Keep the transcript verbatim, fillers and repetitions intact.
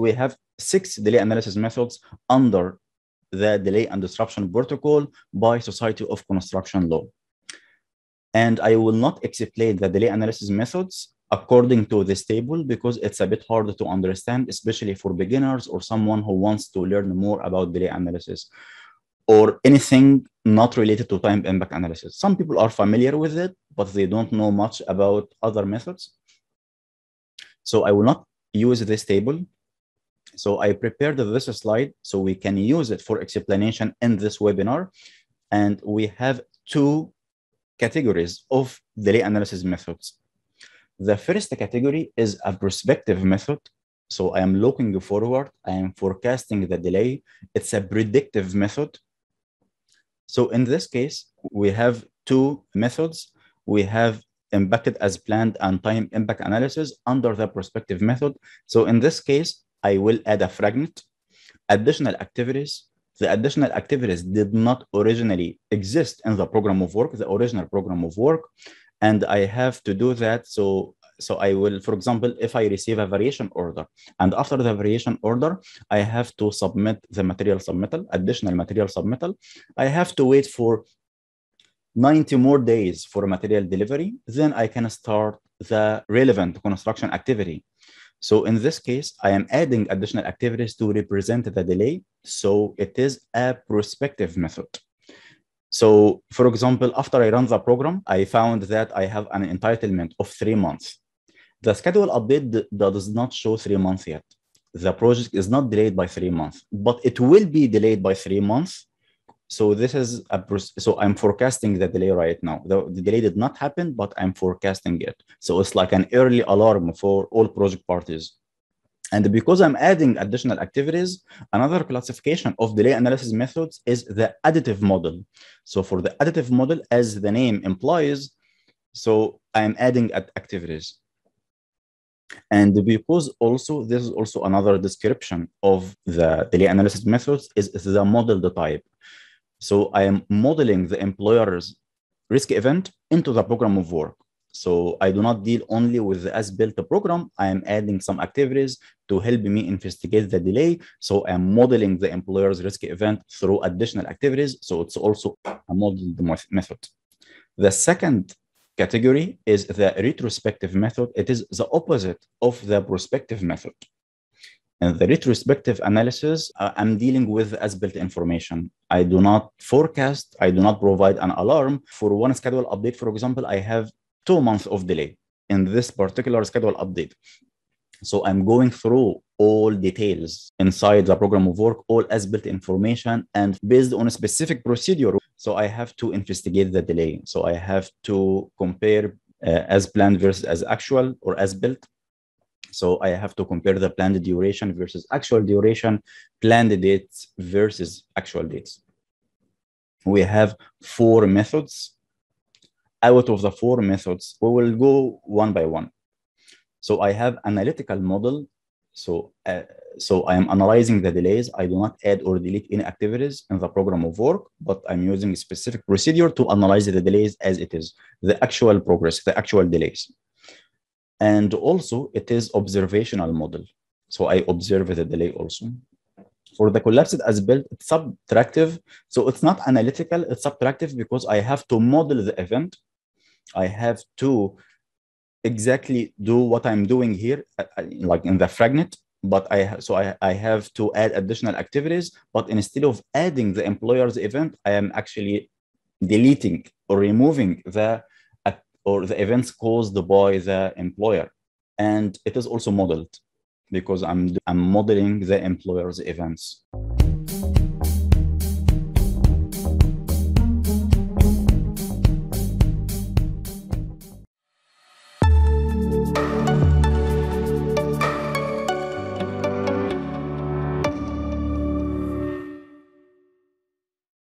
we have six delay analysis methods under the delay and disruption protocol by Society of Construction Law. And I will not explain the delay analysis methods according to this table because it's a bit harder to understand, especially for beginners or someone who wants to learn more about delay analysis or anything not related to time impact analysis. Some people are familiar with it, but they don't know much about other methods. So I will not use this table. So I prepared this slide so we can use it for explanation in this webinar. And we have two categories of delay analysis methods. The first category is a prospective method. So I am looking forward, I am forecasting the delay. It's a predictive method. So in this case, we have two methods. We have impacted as planned and time impact analysis under the prospective method. So in this case, I will add a fragment, additional activities. The additional activities did not originally exist in the program of work, the original program of work, and I have to do that. So, so I will, for example, if I receive a variation order, and after the variation order, I have to submit the material submittal, additional material submittal. I have to wait for ninety more days for material delivery, then I can start the relevant construction activity. So in this case, I am adding additional activities to represent the delay. So it is a prospective method. So for example, after I run the program, I found that I have an entitlement of three months. The schedule update does not show three months yet. The project is not delayed by three months, but it will be delayed by three months. So this is a, so I'm forecasting the delay right now. The, the delay did not happen, but I'm forecasting it. So it's like an early alarm for all project parties. And because I'm adding additional activities, another classification of delay analysis methods is the additive model. So for the additive model, as the name implies, so I'm adding activities. And because also, this is also another description of the delay analysis methods is the model type. So I am modeling the employer's risk event into the program of work. So I do not deal only with the as-built program. I am adding some activities to help me investigate the delay. So I am modeling the employer's risk event through additional activities. So it's also a modeled method. The second category is the retrospective method. It is the opposite of the prospective method. In the retrospective analysis, uh, I'm dealing with as-built information. I do not forecast, I do not provide an alarm. For one schedule update, for example, I have two months of delay in this particular schedule update. So I'm going through all details inside the program of work, all as-built information, and based on a specific procedure. So I have to investigate the delay. So I have to compare uh, as planned versus as actual or as-built. So I have to compare the planned duration versus actual duration, planned dates versus actual dates. We have four methods. Out of the four methods, we will go one by one. So I have analytical model. So, uh, so I am analyzing the delays. I do not add or delete any activities in the program of work, but I'm using a specific procedure to analyze the delays as it is, the actual progress, the actual delays. And also it is observational model. So I observe the delay also. For the collapsed as built, it's subtractive. So it's not analytical, it's subtractive because I have to model the event. I have to exactly do what I'm doing here, like in the fragment, but I, so I, I have to add additional activities, but instead of adding the employer's event, I am actually deleting or removing the or the events caused by the employer. And it is also modeled because I'm, I'm modeling the employer's events.